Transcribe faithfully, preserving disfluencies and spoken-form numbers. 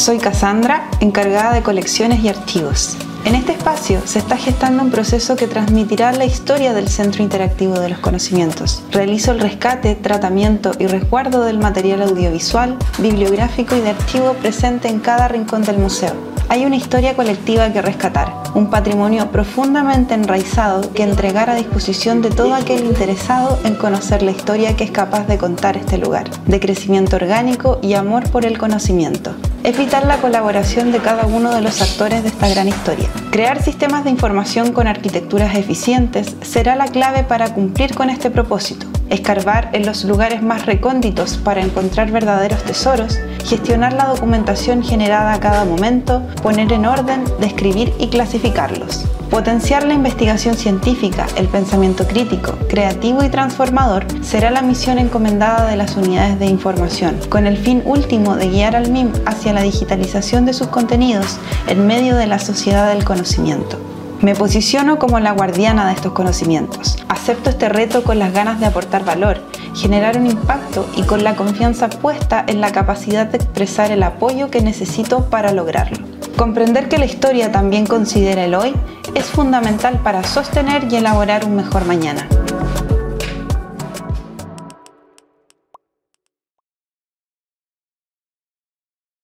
Soy Kassandra, encargada de colecciones y archivos. En este espacio se está gestando un proceso que transmitirá la historia del Centro Interactivo de los Conocimientos. Realizo el rescate, tratamiento y resguardo del material audiovisual, bibliográfico y de archivo presente en cada rincón del museo. Hay una historia colectiva que rescatar, un patrimonio profundamente enraizado que entregar a disposición de todo aquel interesado en conocer la historia que es capaz de contar este lugar, de crecimiento orgánico y amor por el conocimiento. Es vital la colaboración de cada uno de los actores de esta gran historia. Crear sistemas de información con arquitecturas eficientes será la clave para cumplir con este propósito. Escarbar en los lugares más recónditos para encontrar verdaderos tesoros, gestionar la documentación generada a cada momento, poner en orden, describir y clasificarlos. Potenciar la investigación científica, el pensamiento crítico, creativo y transformador será la misión encomendada de las unidades de información, con el fin último de guiar al M I M hacia la digitalización de sus contenidos en medio de la sociedad del conocimiento. Me posiciono como la guardiana de estos conocimientos. Acepto este reto con las ganas de aportar valor, generar un impacto y con la confianza puesta en la capacidad de expresar el apoyo que necesito para lograrlo. Comprender que la historia también considera el hoy es fundamental para sostener y elaborar un mejor mañana.